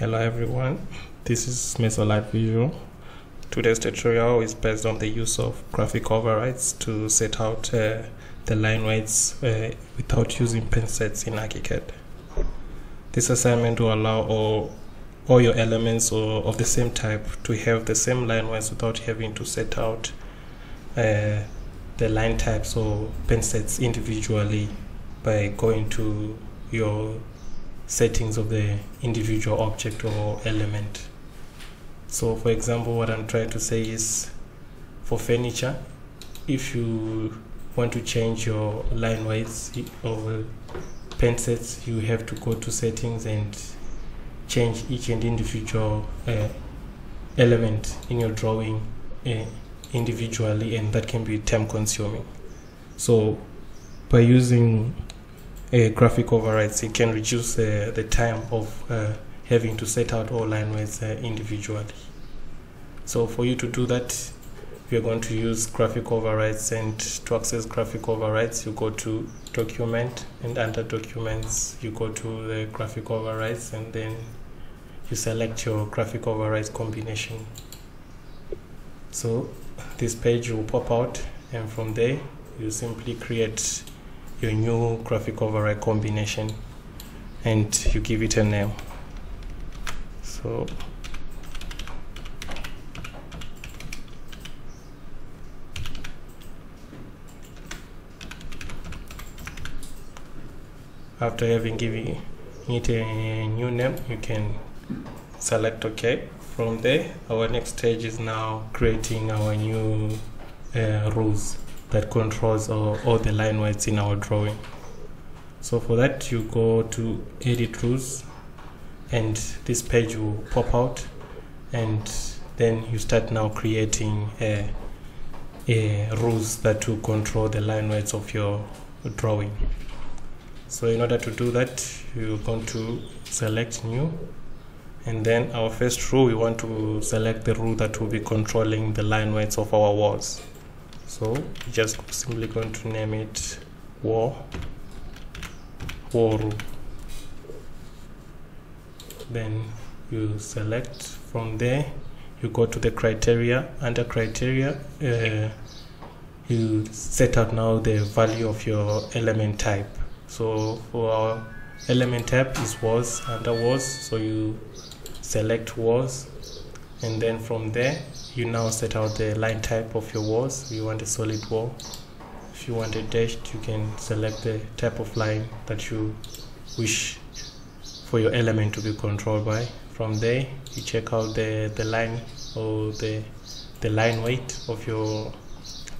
Hello everyone, this is Mesolight Visual. Today's tutorial is based on the use of graphic overrides to set out the line weights without using pen sets in ArchiCAD. This assignment will allow all your elements of the same type to have the same line weights without having to set out the line types or pen sets individually by going to your settings of the individual object or element. So for example, what I'm trying to say is, for furniture, if you want to change your line weights or pen sets, you have to go to settings and change each and individual element in your drawing individually, and that can be time consuming. So by using graphic overrides, it can reduce the time of having to set out all line weights individually. So for you to do that, we are going to use graphic overrides, and to access graphic overrides, you go to document, and under documents you go to the graphic overrides, and then you select your graphic overrides combination. So this page will pop out, and from there you simply create your new graphic override combination and you give it a name. So after having given it a new name, you can select OK. From there, our next stage is now creating our new rules that controls all the line weights in our drawing. So for that, you go to edit rules, and this page will pop out, and then you start now creating rules that will control the line weights of your drawing. So in order to do that, you're going to select new, and then our first rule, we want to select the rule that will be controlling the line weights of our walls. So just simply going to name it wall rule. Then you select, from there you go to the criteria. Under criteria, you set out now the value of your element type. So for our element type is walls, under walls, so you select walls, and then from there you now set out the line type of your walls. You want a solid wall. If you want a dashed, you can select the type of line that you wish for your element to be controlled by. From there you check out the line or the line weight of your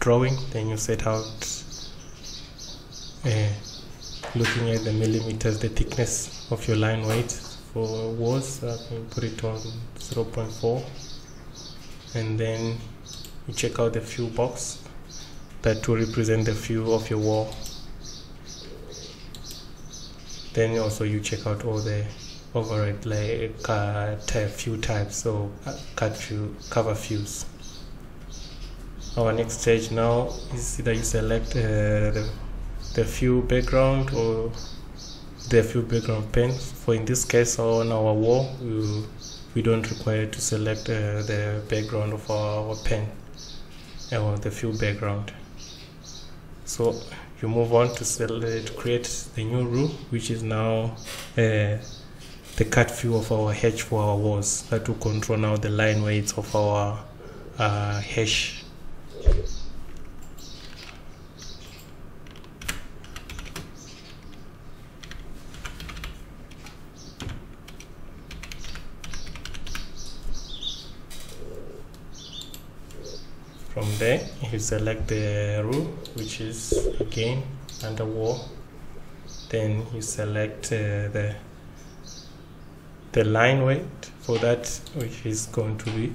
drawing. Then you set out, looking at the millimeters, the thickness of your line weight. For walls, I can put it on 0.4. And then you check out the fill box that will represent the fill of your wall. Then also you check out all the override, like fill types, so cut fill, cover fills. Our next stage now is either you select the fill background or the fill background pen. For in this case, on our wall, we don't require to select the background of our pen or the fill background. So you move on to create the new rule, which is now the cut fill of our hash for our walls. That will control now the line weights of our hash. From there you select the rule, which is again under wall. Then you select the line weight for that, which is going to be,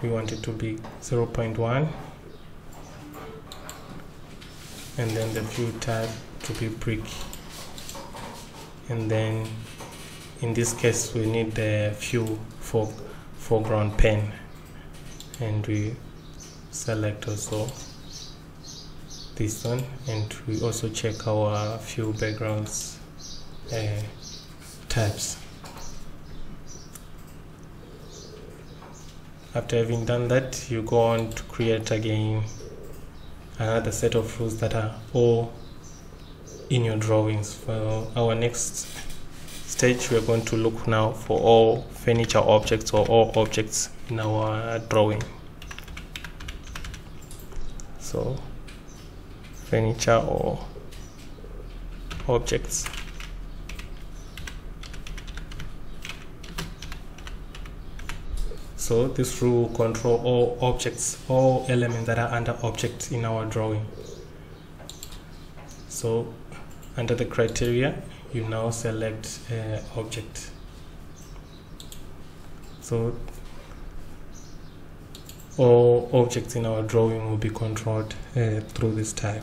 we want it to be 0.1, and then the fill type to be brick. And then in this case we need the fill for foreground pen, and we select also this one, and we also check our fill backgrounds types. After having done that, you go on to create again another set of rules that are all in your drawings. For our next stage, we're going to look now for all furniture objects or all objects in our drawing. So furniture or objects. So this rule will control all objects, all elements that are under objects in our drawing. So under the criteria, you now select object. So all objects in our drawing will be controlled through this type.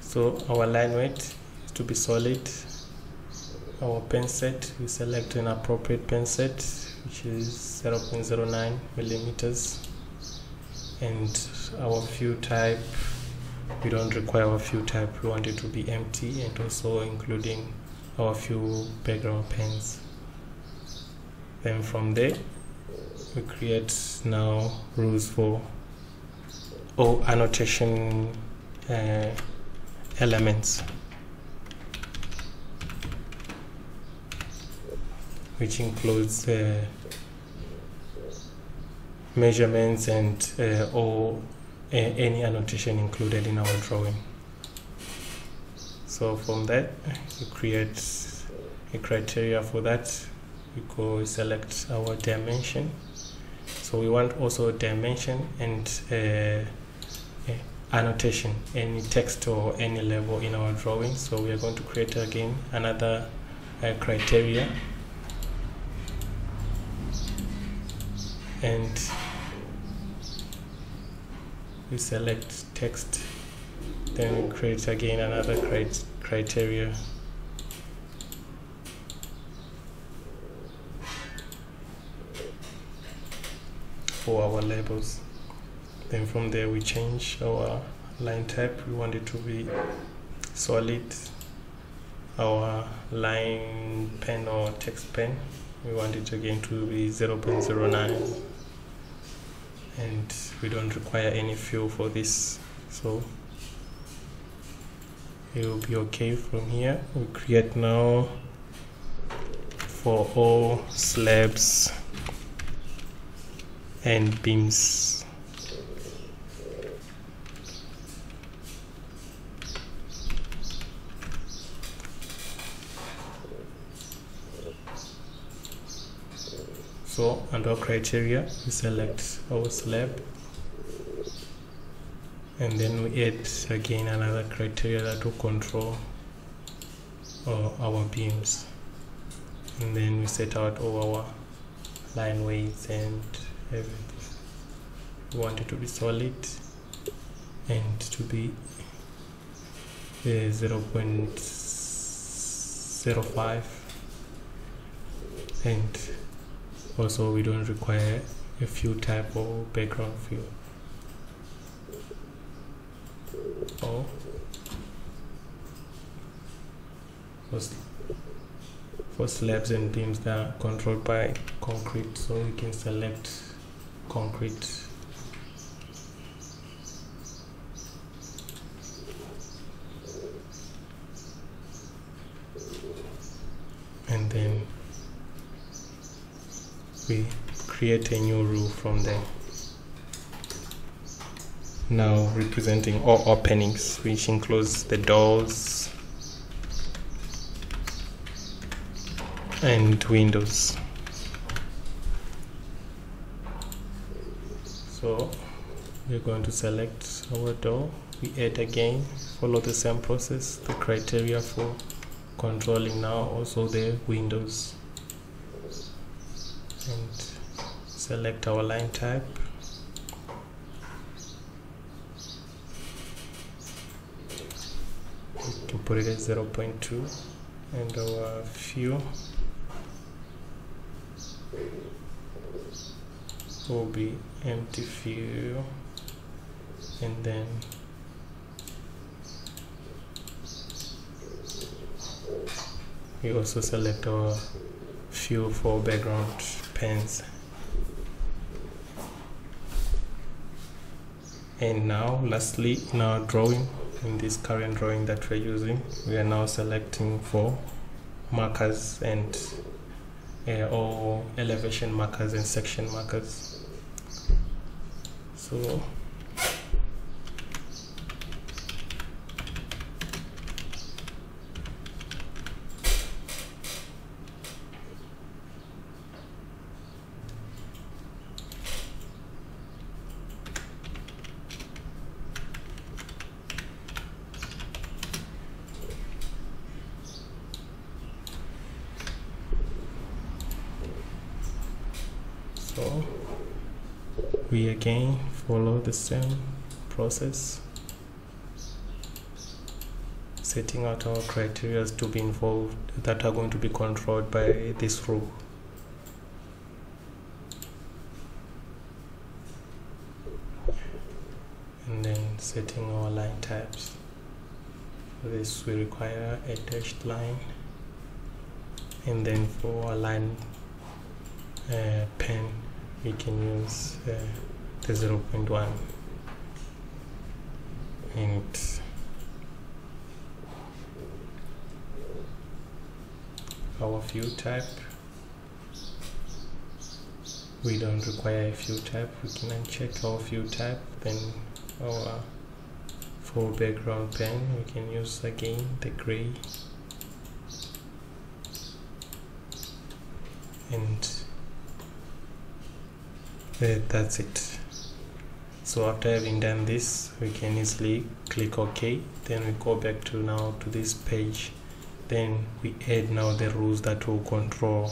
So our line weight to be solid. Our pen set, we select an appropriate pen set, which is 0.09 millimeters, and our fill type, we don't require our fill type, we want it to be empty, and also including our few background pens. Then from there we create now rules for all annotation elements, which includes measurements and any annotation included in our drawing. So from that, you create a criteria for that. We go select our dimension. So we want also a dimension and annotation, any text or any level in our drawing. So we are going to create again another criteria. And we select text, then we create again another criteria, for our labels. Then from there we change our line type, we want it to be solid. Our line pen or text pen, we want it again to be 0.09, and we don't require any fill for this, so it will be okay. From here we create now for all slabs and beams. So under criteria, we select our slab, and then we add again another criteria that will control our beams, and then we set out all our line weights and everything. We want it to be solid and to be 0.05, and also we don't require a fill type or background fill. Or for slabs and beams that are controlled by concrete, so we can select concrete. And then we create a new rule from there, now representing all openings, which includes the doors and windows. So we're going to select our door, we add again, follow the same process, the criteria for controlling now also the windows, and select our line type, we can put it at 0.2, and our fill will be empty fill, and then we also select our few for background pens. And now lastly, in our drawing, in this current drawing that we're using, we are now selecting for markers and all elevation markers and section markers. So we again follow the same process, setting out our criteria to be involved that are going to be controlled by this rule. And then setting our line types. For this we require a dashed line, and then for our line pen we can use the 0.1, and our fill type, we don't require a fill type, we can uncheck our fill type. Then our full background pen, we can use again the gray, and that's it. So after having done this, we can easily click OK. Then we go back to now to this page. Then we add now the rules that will control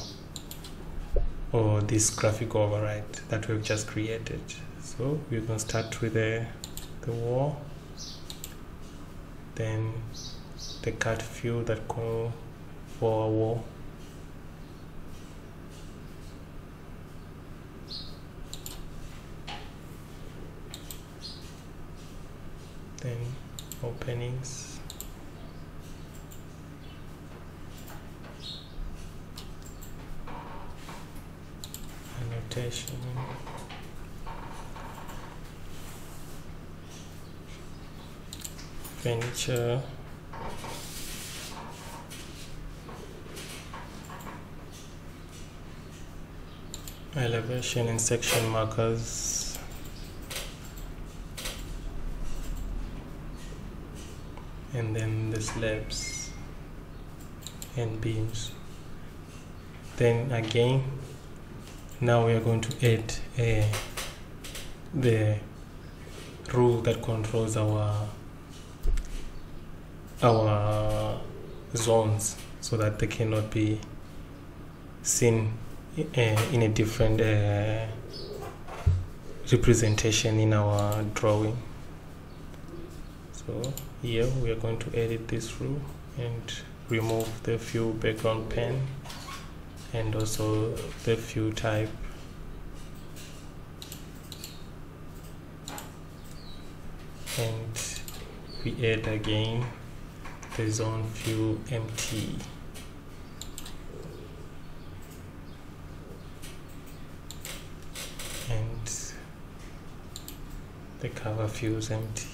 or this graphic override that we've just created. So we can start with the wall, then the cut fill that call for our wall, then openings, annotation, furniture, elevation and section markers, and then the slabs and beams. Then again, now we are going to add the rule that controls our zones, so that they cannot be seen in a different representation in our drawing. So here we are going to edit this rule and remove the fill background pen and also the fill type. And we add again the zone fill empty. And the cover fill is empty.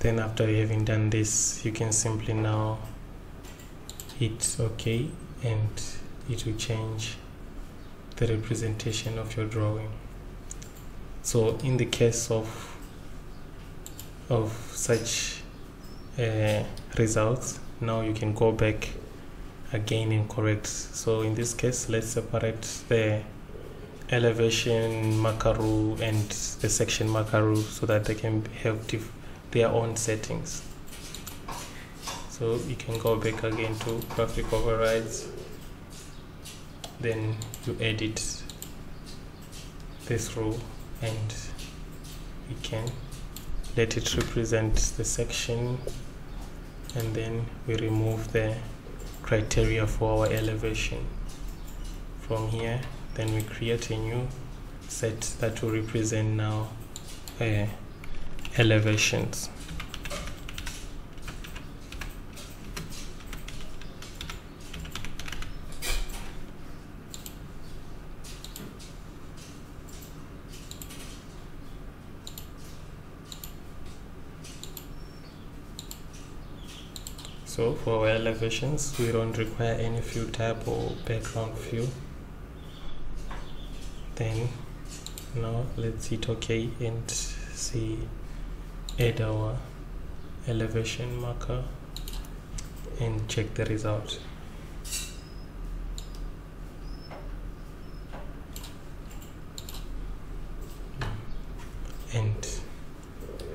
Then after having done this, you can simply now hit OK and it will change the representation of your drawing. So in the case of such results, now you can go back again and correct. So in this case, let's separate the elevation marker rule and the section marker rule so that they can have different their own settings. So you can go back again to graphic overrides, then you edit this row and we can let it represent the section, and then we remove the criteria for our elevation from here. Then we create a new set that will represent now elevations. So for our elevations, we don't require any view tab or background view. Then now let's hit OK and see, add our elevation marker and check the result. And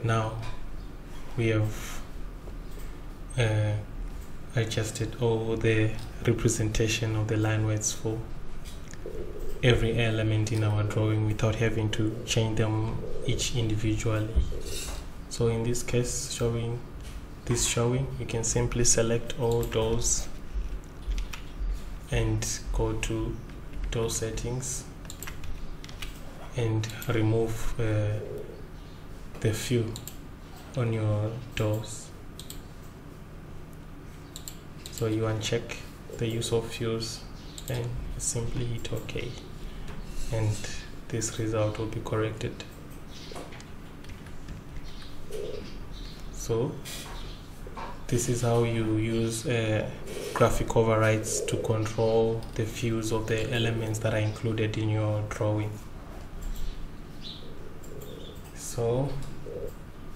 now we have adjusted all the representation of the line weights for every element in our drawing without having to change them each individually. So in this case, showing, you can simply select all those and go to tool settings and remove the view on your doors. So you uncheck the use of views and simply hit OK, and this result will be corrected. So this is how you use graphic overrides to control the views of the elements that are included in your drawing. So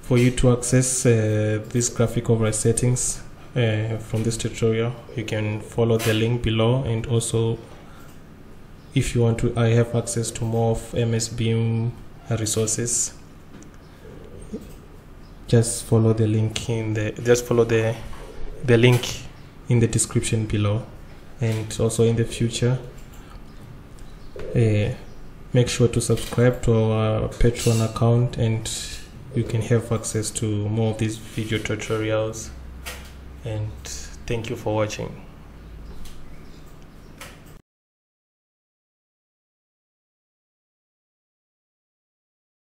for you to access these graphic override settings from this tutorial, you can follow the link below, and also if you want to have access to more of MSBIM resources, just follow the link in the link in the description below. And also in the future, make sure to subscribe to our Patreon account, and you can have access to more of these video tutorials. And thank you for watching.